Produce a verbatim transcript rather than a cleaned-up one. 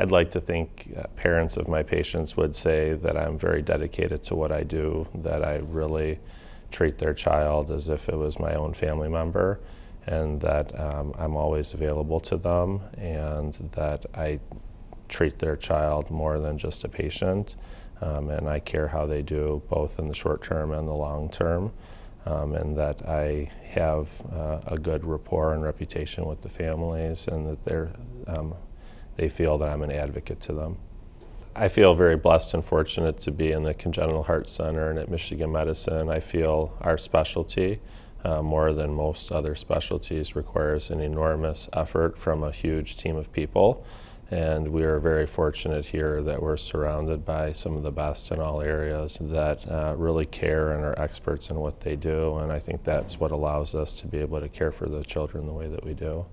I'd like to think uh, parents of my patients would say that I'm very dedicated to what I do, that I really treat their child as if it was my own family member, and that um, I'm always available to them, and that I treat their child more than just a patient, um, and I care how they do both in the short term and the long term, um, and that I have uh, a good rapport and reputation with the families, and that they're, um, they feel that I'm an advocate to them. I feel very blessed and fortunate to be in the Congenital Heart Center and at Michigan Medicine. I feel our specialty, uh, more than most other specialties, requires an enormous effort from a huge team of people. And we are very fortunate here that we're surrounded by some of the best in all areas that uh, really care and are experts in what they do. And I think that's what allows us to be able to care for the children the way that we do.